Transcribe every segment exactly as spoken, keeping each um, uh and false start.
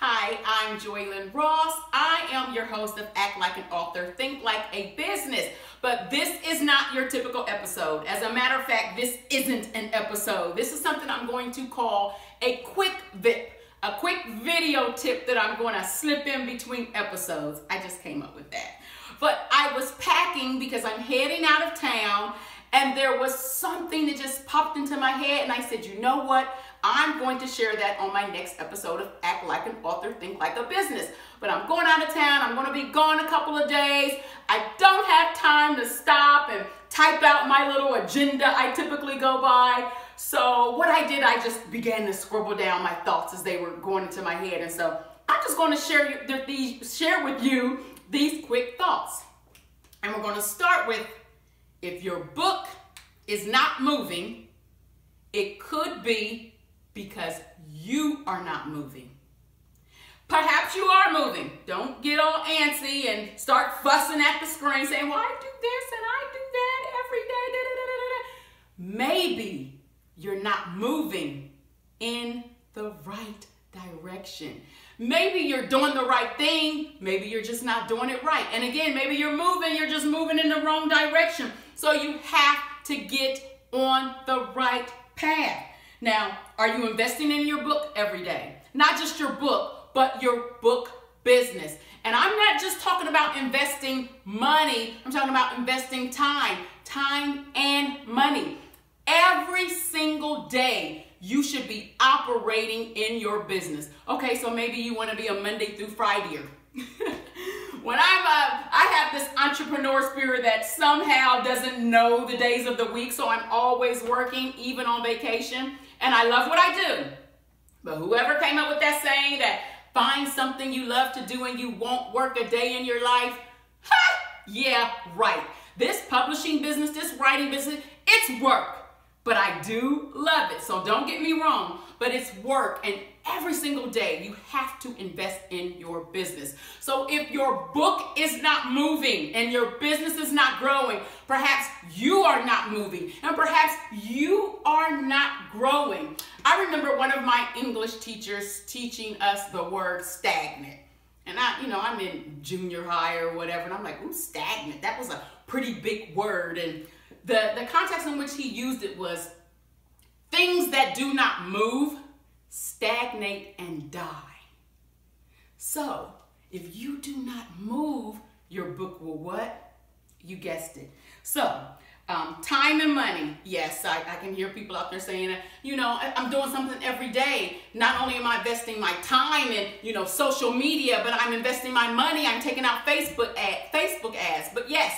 Hi, I'm JoyLynn Ross. I am your host of Act Like an Author, Think Like a Business. But this is not your typical episode. As a matter of fact, this isn't an episode. This is something I'm going to call a quick tip, a quick video tip that I'm going to slip in between episodes. I just came up with that. But I was packing because I'm heading out of town, and there was something that just popped into my head, and I said, you know what? I'm going to share that on my next episode of Act Like an Author, Think Like a Business. But I'm going out of town. I'm going to be gone a couple of days. I don't have time to stop and type out my little agenda I typically go by. So what I did, I just began to scribble down my thoughts as they were going into my head. And so I'm just going to share, these, share with you these quick thoughts. And we're going to start with, if your book is not moving, it could be because you are not moving. Perhaps you are moving. Don't get all antsy and start fussing at the screen saying, well, I do this and I do that every day. Da, da, da, da, da. Maybe you're not moving in the right direction. Maybe you're doing the right thing. Maybe you're just not doing it right. And again, maybe you're moving, you're just moving in the wrong direction. So you have to get on the right path. Now, are you investing in your book every day? Not just your book, but your book business. And I'm not just talking about investing money. I'm talking about investing time, time and money. Every single day, you should be operating in your business. Okay, so maybe you want to be a Monday through Friday. When I'm a, I have this entrepreneur spirit that somehow doesn't know the days of the week, so I'm always working, even on vacation. And I love what I do. But whoever came up with that saying that find something you love to do and you won't work a day in your life, ha! Yeah, right. This publishing business, this writing business, it's work. But I do love it, so don't get me wrong. But it's work, and every single day you have to invest in your business. So if your book is not moving and your business is not growing, perhaps you are not moving and perhaps you are not growing. I remember one of my English teachers teaching us the word stagnant. And I, you know, I'm in junior high or whatever, and I'm like, ooh, stagnant. That was a pretty big word. And the, the context in which he used it was things that do not move, stagnate and die. So if you do not move, your book will what? You guessed it. So um, time and money. Yes, I, I can hear people out there saying, you know, I'm doing something every day. Not only am I investing my time in, you know, social media, but I'm investing my money. I'm taking out Facebook ad, Facebook ads. But yes,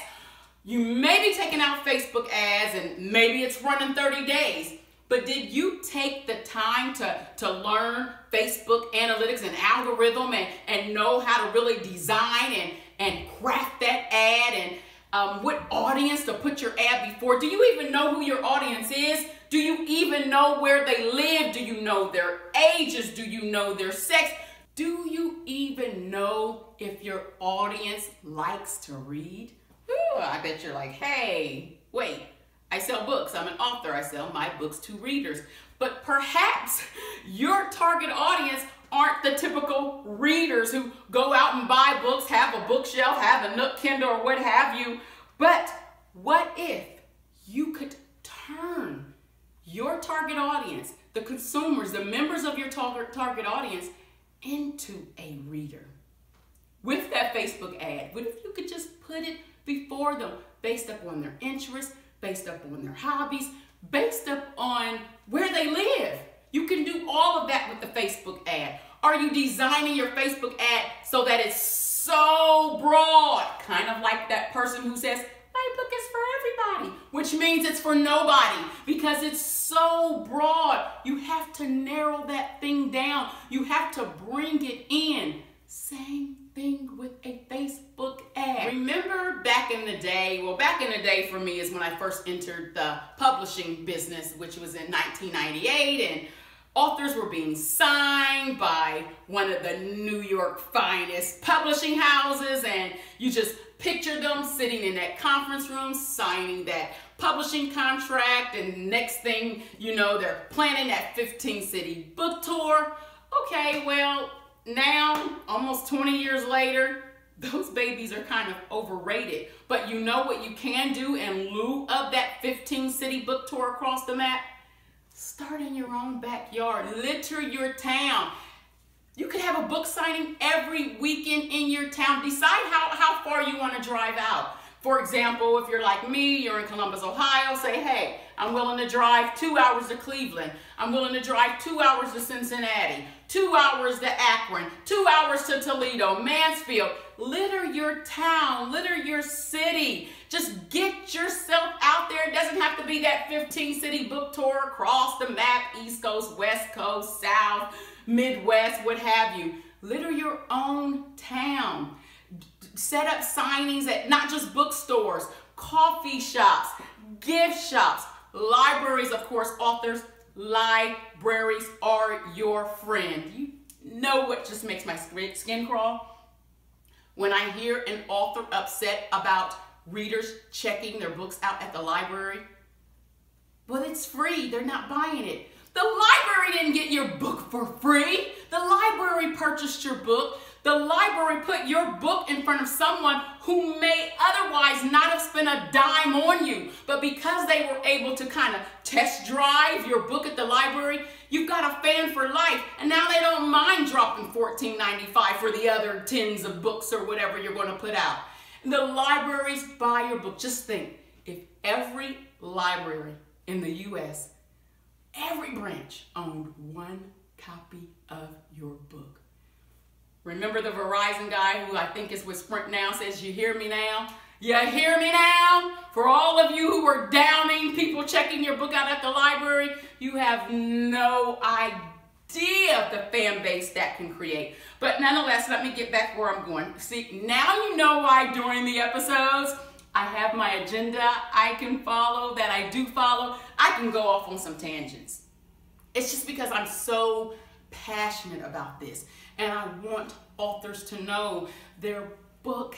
you may be taking out Facebook ads and maybe it's running thirty days. But did you take the time to, to learn Facebook analytics and algorithm and, and know how to really design and, and craft that ad and um, what audience to put your ad before? Do you even know who your audience is? Do you even know where they live? Do you know their ages? Do you know their sex? Do you even know if your audience likes to read? Ooh, I bet you're like, hey, wait. I sell books, I'm an author, I sell my books to readers. But perhaps your target audience aren't the typical readers who go out and buy books, have a bookshelf, have a Nook Kindle or what have you. But what if you could turn your target audience, the consumers, the members of your target audience into a reader? With that Facebook ad, what if you could just put it before them based upon their interests, based up on their hobbies, based up on where they live? You can do all of that with the Facebook ad. Are you designing your Facebook ad so that it's so broad? Kind of like that person who says, my book is for everybody, which means it's for nobody because it's so broad. You have to narrow that thing down. You have to bring it in. Same thing with a Facebook ad. Remember back in the day, well back in the day for me is when I first entered the publishing business, which was in nineteen ninety-eight, and authors were being signed by one of the New York finest publishing houses, and you just pictured them sitting in that conference room signing that publishing contract, and next thing you know they're planning that fifteen city book tour. Okay, well, now, almost twenty years later, those babies are kind of overrated. But you know what you can do in lieu of that fifteen city book tour across the map? Start in your own backyard. Litter your town. You could have a book signing every weekend in your town. Decide how, how far you want to drive out. For example, if you're like me, you're in Columbus, Ohio, say, hey, I'm willing to drive two hours to Cleveland. I'm willing to drive two hours to Cincinnati, two hours to Akron, two hours to Toledo, Mansfield. Litter your town, litter your city. Just get yourself out there. It doesn't have to be that fifteen city book tour across the map, East Coast, West Coast, South, Midwest, what have you. Litter your own town. Set up signings at not just bookstores, coffee shops, gift shops, libraries, of course, authors. Libraries are your friend. You know what just makes my skin crawl? When I hear an author upset about readers checking their books out at the library. Well, it's free. They're not buying it. The library didn't get your book for free. The library purchased your book. The library put your book in front of someone who may otherwise not have spent a dime on you. But because they were able to kind of test drive your book at the library, you've got a fan for life. And now they don't mind dropping fourteen ninety-five for the other tens of books or whatever you're going to put out. And the libraries buy your book. Just think, if every library in the U S, every branch owned one copy of your book. Remember the Verizon guy who I think is with Sprint now says, you hear me now? You hear me now? For all of you who are downing people checking your book out at the library, you have no idea of the fan base that can create. But nonetheless, let me get back where I'm going. See, now you know why during the episodes, I have my agenda I can follow, that I do follow. I can go off on some tangents. It's just because I'm so passionate about this. And I want authors to know their book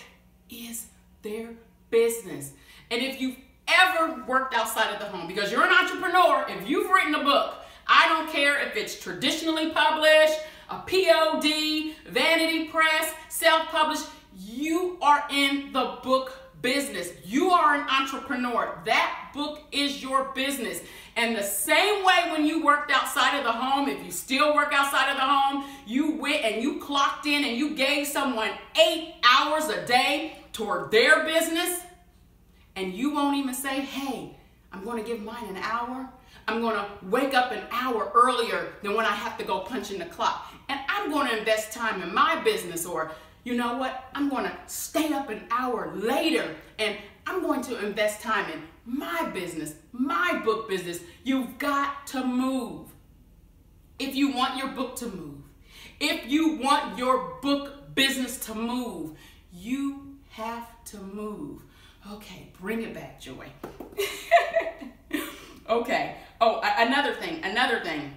is their business. And if you've ever worked outside of the home, because you're an entrepreneur, if you've written a book, I don't care if it's traditionally published, a P O D, Vanity Press, self-published, you are in the book business. You are an entrepreneur. That book is your business. And the same way when you worked outside of the home, if you still work outside of the home, you went and you clocked in and you gave someone eight hours a day toward their business, and you won't even say, hey, I'm going to give mine an hour. I'm going to wake up an hour earlier than when I have to go punch in the clock. And I'm going to invest time in my business. Or you know what? I'm going to stay up an hour later and I'm going to invest time in my business, my book business. You've got to move. If you want your book to move, if you want your book business to move, you have to move. Okay, bring it back, Joy. Okay. Oh, another thing, another thing.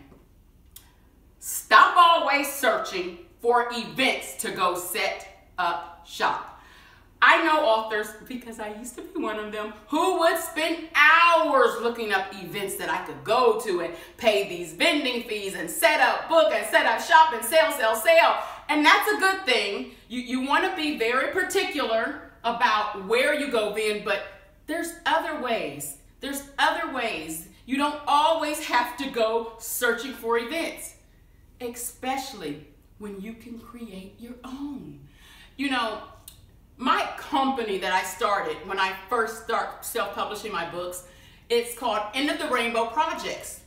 Stop always searching for events to go set up shop. I know authors, because I used to be one of them, who would spend hours looking up events that I could go to and pay these vending fees and set up book and set up shop and sell, sell, sell. And that's a good thing. You, you want to be very particular about where you go then, but there's other ways. There's other ways. You don't always have to go searching for events, especially when you can create your own. You know, my company that I started when I first start self-publishing my books, it's called End of the Rainbow Projects.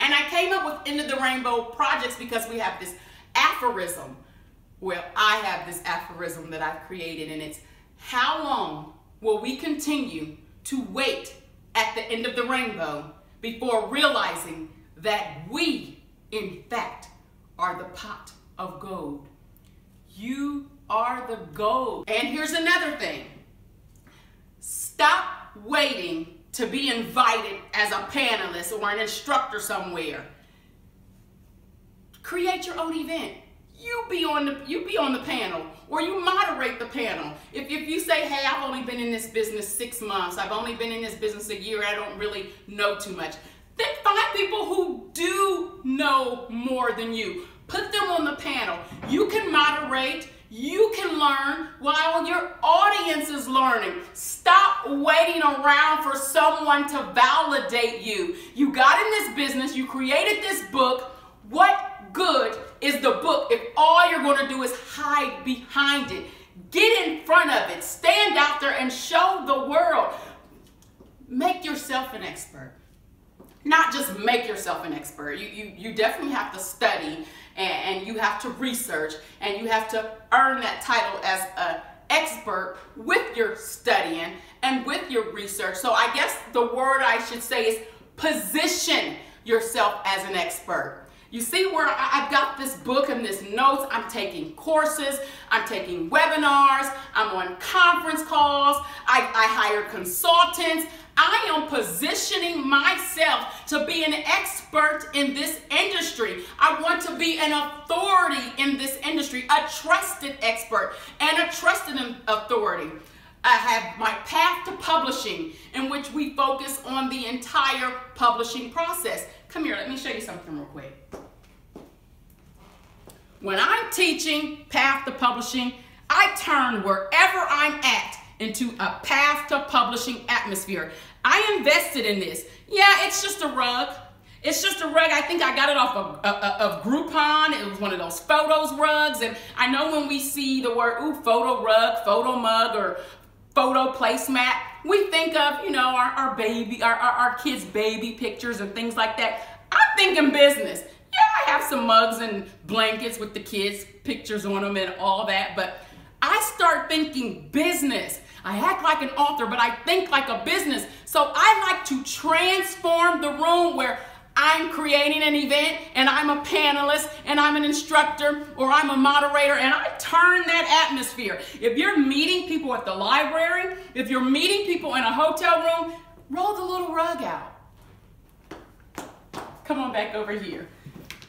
And I came up with End of the Rainbow Projects because we have this aphorism. Well, I have this aphorism that I've created, and it's, how long will we continue to wait at the end of the rainbow before realizing that we, in fact, are the pot of gold? You are the goal. And here's another thing. Stop waiting to be invited as a panelist or an instructor somewhere. Create your own event. You be on the, you be on the panel, or you moderate the panel. If, if you say, hey, I've only been in this business six months, I've only been in this business a year, I don't really know too much, then find people who do know more than you. Put them on the panel. You can moderate, you can learn while your audience is learning. Stop waiting around for someone to validate you. You got in this business, you created this book. What good is the book if all you're going to do is hide behind it? Get in front of it. Stand out there and show the world. Make yourself an expert. Not just make yourself an expert. You, you, you definitely have to study, and, and you have to research, and you have to earn that title as an expert with your studying and with your research. So I guess the word I should say is position yourself as an expert. You see where I've got this book and this notes, I'm taking courses, I'm taking webinars, I'm on conference calls, I, I hire consultants. I am positioning myself to be an expert in this industry. I want to be an authority in this industry, a trusted expert and a trusted authority. I have my Path to Publishing, in which we focus on the entire publishing process. Come here, let me show you something real quick. When I'm teaching Path to Publishing, I turn wherever I'm at into a Path to Publishing atmosphere. I invested in this. Yeah, it's just a rug. It's just a rug. I think I got it off of, of, of Groupon. It was one of those photos rugs. And I know when we see the word, ooh, photo rug, photo mug, or photo placemat, we think of, you know, our, our baby, our, our, our kids' baby pictures and things like that. I'm thinking business. Yeah, I have some mugs and blankets with the kids' pictures on them and all that, but I start thinking business. I act like an author, but I think like a business. So I like to transform the room where I'm creating an event and I'm a panelist and I'm an instructor or I'm a moderator, and I turn that atmosphere. If you're meeting people at the library, if you're meeting people in a hotel room, roll the little rug out. Come on back over here.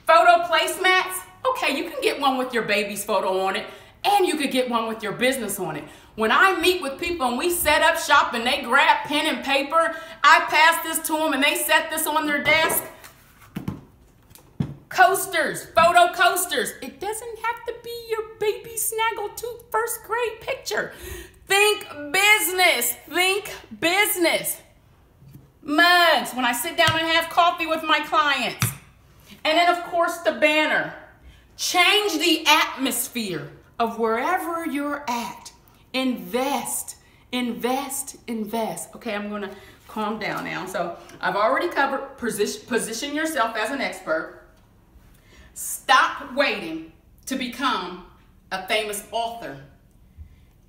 Photo placemats, okay, you can get one with your baby's photo on it, and you could get one with your business on it. When I meet with people and we set up shop and they grab pen and paper, I pass this to them and they set this on their desk. Coasters, photo coasters. It doesn't have to be your baby snaggletooth first grade picture. Think business, think business. Mugs, when I sit down and have coffee with my clients. And then of course the banner. Change the atmosphere of wherever you're at. Invest, invest, invest. Okay, I'm gonna calm down now. So I've already covered position, position yourself as an expert. Stop waiting to become a famous author,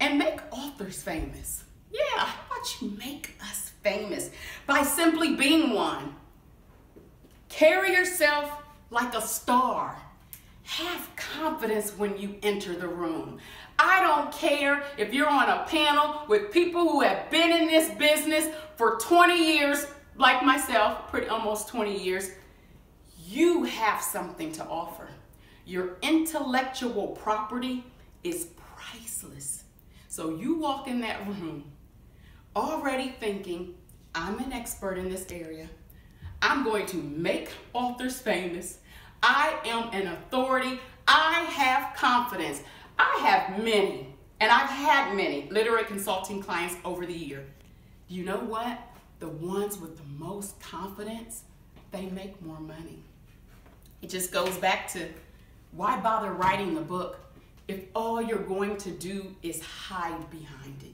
and make authors famous. Yeah, how about you make us famous by simply being one? Carry yourself like a star. Have confidence when you enter the room. I don't care if you're on a panel with people who have been in this business for twenty years, like myself, pretty almost twenty years. You have something to offer. Your intellectual property is priceless. So you walk in that room already thinking, I'm an expert in this area. I'm going to make authors famous. I am an authority. I have confidence. I have many, and I've had many literary consulting clients over the year. You know what? The ones with the most confidence, they make more money. It just goes back to, why bother writing the book if all you're going to do is hide behind it?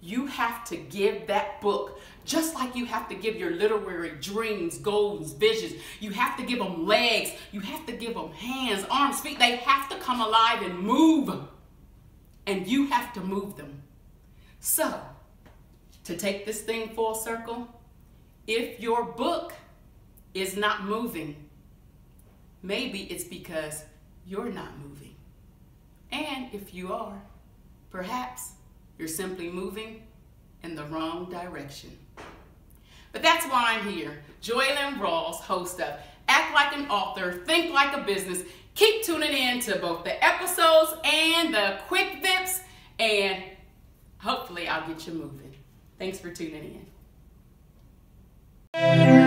You have to give that book, just like you have to give your literary dreams, goals, visions. You have to give them legs. You have to give them hands, arms, feet. They have to come alive and move. And you have to move them. So, to take this thing full circle, if your book is not moving, maybe it's because you're not moving. And if you are, perhaps you're simply moving in the wrong direction. But that's why I'm here, JoyLynn Ross, host of Act Like an Author, Think Like a Business. Keep tuning in to both the episodes and the quick vips, and hopefully I'll get you moving. Thanks for tuning in.